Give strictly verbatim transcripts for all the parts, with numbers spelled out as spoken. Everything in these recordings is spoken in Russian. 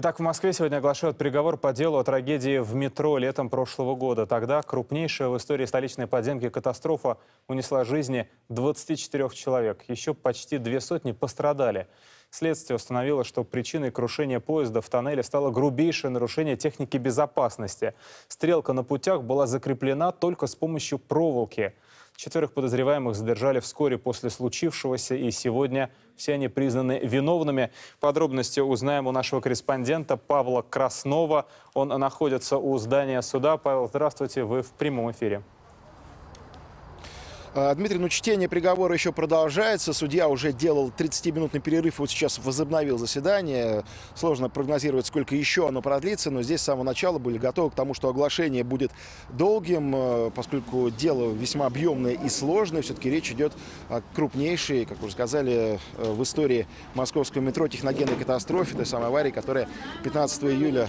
Итак, в Москве сегодня оглашают приговор по делу о трагедии в метро летом прошлого года. Тогда крупнейшая в истории столичной подземки катастрофа унесла жизни двадцати четырёх человек. Еще почти две сотни пострадали. Следствие установило, что причиной крушения поезда в тоннеле стало грубейшее нарушение техники безопасности. Стрелка на путях была закреплена только с помощью проволоки. Четверых подозреваемых задержали вскоре после случившегося, и сегодня все они признаны виновными. Подробности узнаем у нашего корреспондента Павла Краснова. Он находится у здания суда. Павел, здравствуйте, вы в прямом эфире. Дмитрий, ну чтение приговора еще продолжается. Судья уже делал тридцатиминутный перерыв, вот сейчас возобновил заседание. Сложно прогнозировать, сколько еще оно продлится, но здесь с самого начала были готовы к тому, что оглашение будет долгим, поскольку дело весьма объемное и сложное. Все-таки речь идет о крупнейшей, как уже сказали, в истории московского метро техногенной катастрофе, той самой аварии, которая пятнадцатого июля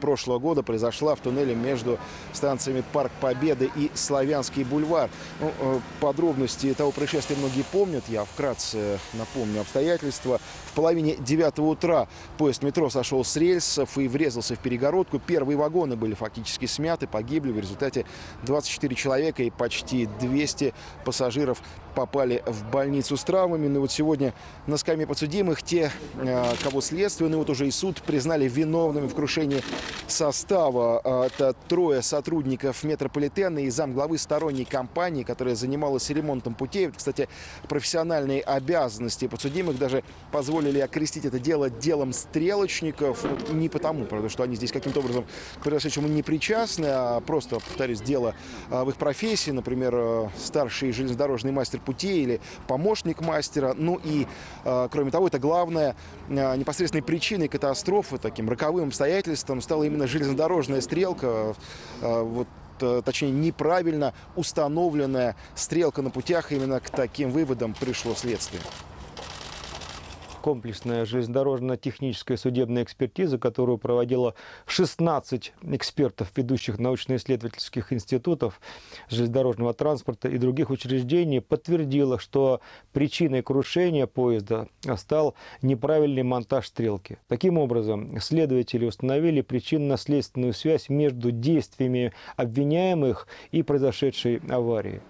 прошлого года произошла в туннеле между станциями Парк Победы и Славянский бульвар. Ну, подробности того происшествия многие помнят. Я вкратце напомню обстоятельства. В половине девятого утра поезд метро сошел с рельсов и врезался в перегородку. Первые вагоны были фактически смяты, погибли. В результате двадцать четыре человека и почти двести пассажиров попали в больницу с травмами. Но вот сегодня на скамье подсудимых те, кого следствие, ну вот уже и суд признали виновными в крушении состава. Это трое сотрудников метрополитена и замглавы сторонней компании, которая занималась ремонтом путей. Кстати, профессиональные обязанности подсудимых даже позволили окрестить это дело делом стрелочников. Не потому, правда, что они здесь каким-то образом к произошедшему не причастны, а просто, повторюсь, дело в их профессии. Например, старший железнодорожный мастер путей или помощник мастера. Ну и, кроме того, это главное, непосредственной причиной катастрофы, таким роковым обстоятельством стала именно железнодорожная стрелка. Вот, точнее, неправильно установленная стрелка на путях. Именно к таким выводам пришло следствие. Комплексная железнодорожно-техническая судебная экспертиза, которую проводило шестнадцать экспертов ведущих научно-исследовательских институтов железнодорожного транспорта и других учреждений, подтвердила, что причиной крушения поезда стал неправильный монтаж стрелки. Таким образом, следователи установили причинно-следственную связь между действиями обвиняемых и произошедшей аварией.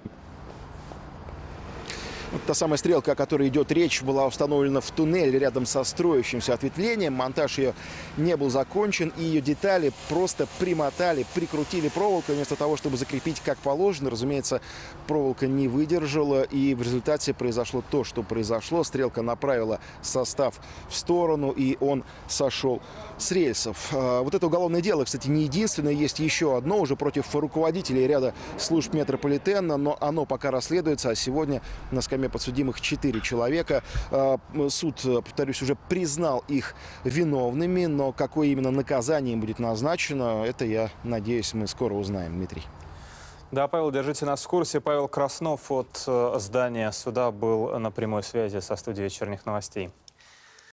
Та самая стрелка, о которой идет речь, была установлена в туннеле рядом со строящимся ответвлением. Монтаж ее не был закончен, и ее детали просто примотали, прикрутили проволокой вместо того, чтобы закрепить как положено. Разумеется, проволока не выдержала, и в результате произошло то, что произошло. Стрелка направила состав в сторону, и он сошел с рельсов. Вот это уголовное дело, кстати, не единственное. Есть еще одно уже против руководителей ряда служб метрополитена, но оно пока расследуется, а сегодня на скамье подсудимых четыре человека. Суд, повторюсь, уже признал их виновными, но какое именно наказание им будет назначено, это, я надеюсь, мы скоро узнаем, Дмитрий. Да, Павел, держите нас в курсе. Павел Краснов от здания суда был на прямой связи со студией «Вечерних новостей».